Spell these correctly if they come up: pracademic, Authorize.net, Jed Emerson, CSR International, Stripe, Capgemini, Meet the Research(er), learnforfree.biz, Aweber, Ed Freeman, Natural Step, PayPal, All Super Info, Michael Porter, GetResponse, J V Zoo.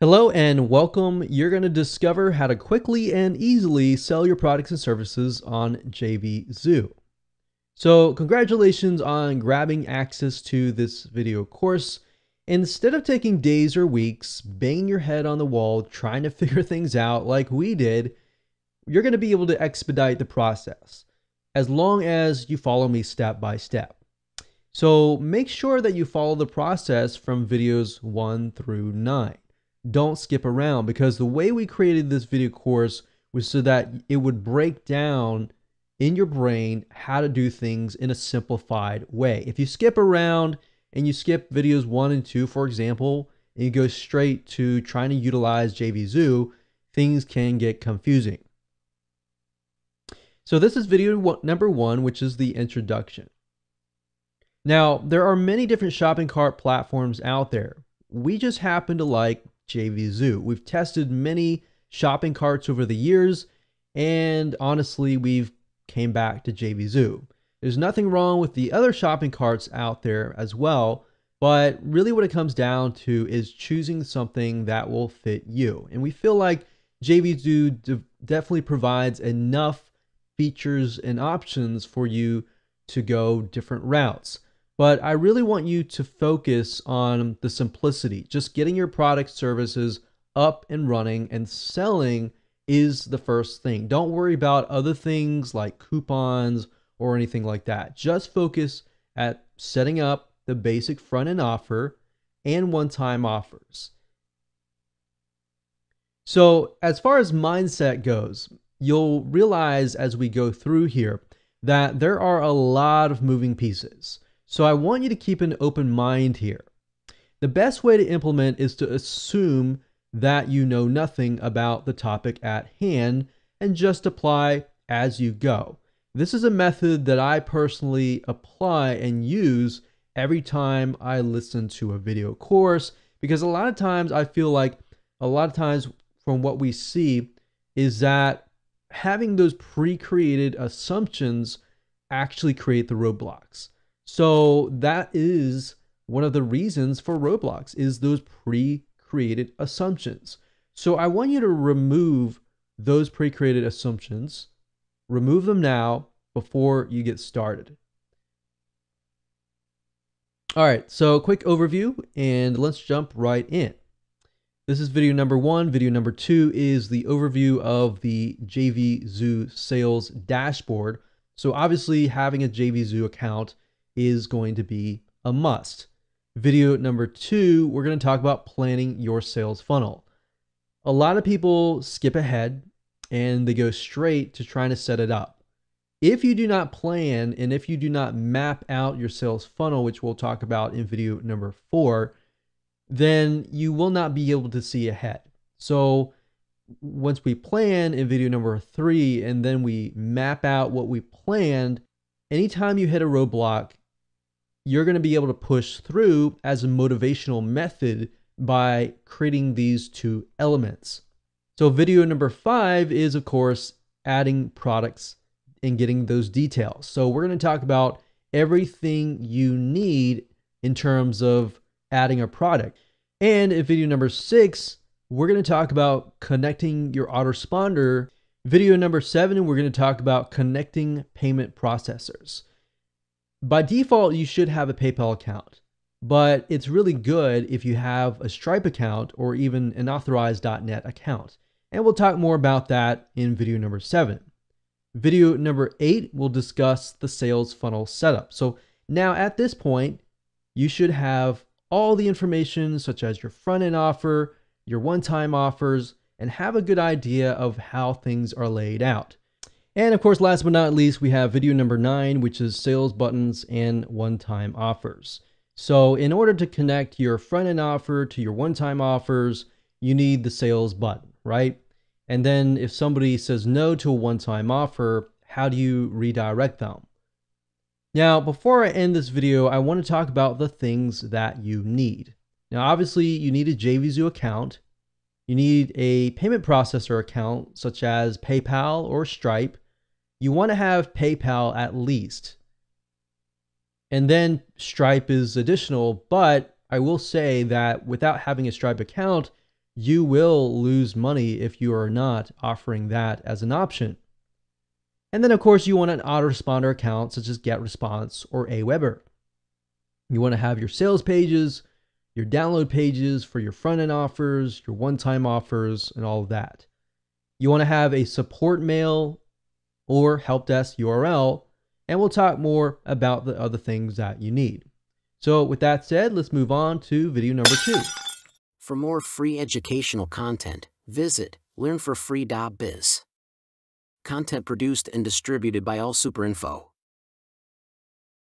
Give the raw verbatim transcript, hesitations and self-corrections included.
Hello and welcome. You're going to discover how to quickly and easily sell your products and services on J V Zoo. So congratulations on grabbing access to this video course. Instead of taking days or weeks banging your head on the wall trying to figure things out like we did, you're going to be able to expedite the process as long as you follow me step by step. So make sure that you follow the process from videos one through nine. Don't skip around, because the way we created this video course was so that it would break down in your brain how to do things in a simplified way. If you skip around and you skip videos one and two, for example, and you go straight to trying to utilize J V Zoo, things can get confusing. So this is video one, number one, which is the introduction. Now, there are many different shopping cart platforms out there. We just happen to like J V Zoo. We've tested many shopping carts over the years, and honestly, we've came back to J V Zoo. There's nothing wrong with the other shopping carts out there as well, but really what it comes down to is choosing something that will fit you. And we feel like J V Zoo de- definitely provides enough features and options for you to go different routes. But I really want you to focus on the simplicity. Just getting your product services up and running and selling is the first thing. Don't worry about other things like coupons or anything like that. Just focus at setting up the basic front end offer and one-time offers. So as far as mindset goes, you'll realize as we go through here that there are a lot of moving pieces. So I want you to keep an open mind here. The best way to implement is to assume that you know nothing about the topic at hand and just apply as you go. This is a method that I personally apply and use every time I listen to a video course, because a lot of times I feel like a lot of times from what we see is that having those pre-created assumptions actually create the roadblocks. So that is one of the reasons for roadblocks, is those pre-created assumptions. So I want you to remove those pre-created assumptions. Remove them now before you get started. All right, so quick overview and let's jump right in. This is video number one. Video number two is the overview of the J V Zoo sales dashboard. So obviously having a J V Zoo account is going to be a must. Video number two, we're going to talk about planning your sales funnel. A lot of people skip ahead and they go straight to trying to set it up. If you do not plan and if you do not map out your sales funnel, which we'll talk about in video number four, then you will not be able to see ahead. So once we plan in video number three and then we map out what we planned, anytime you hit a roadblock, you're going to be able to push through as a motivational method by creating these two elements. So video number five is, of course, adding products and getting those details. So we're going to talk about everything you need in terms of adding a product. And in video number six, we're going to talk about connecting your autoresponder. Video number seven, we're going to talk about connecting payment processors. By default, you should have a PayPal account, but it's really good if you have a Stripe account or even an Authorize dot net account. And we'll talk more about that in video number seven. Video number eight, we'll discuss the sales funnel setup. So now at this point, you should have all the information such as your front end offer, your one-time offers, and have a good idea of how things are laid out. And of course, last but not least, we have video number nine, which is sales buttons and one-time offers. So in order to connect your front-end offer to your one-time offers, you need the sales button, right? And then if somebody says no to a one-time offer, how do you redirect them? Now, before I end this video, I want to talk about the things that you need. Now, obviously, you need a J V Zoo account. You need a payment processor account such as PayPal or Stripe. You want to have PayPal at least. And then Stripe is additional, but I will say that without having a Stripe account, you will lose money if you are not offering that as an option. And then of course you want an autoresponder account such as GetResponse or Aweber. You want to have your sales pages, your download pages for your front-end offers, your one-time offers, and all of that. You want to have a support mail or help desk U R L, and we'll talk more about the other things that you need. So with that said, let's move on to video number two. For more free educational content, visit learn for free dot biz. Content produced and distributed by All Super Info.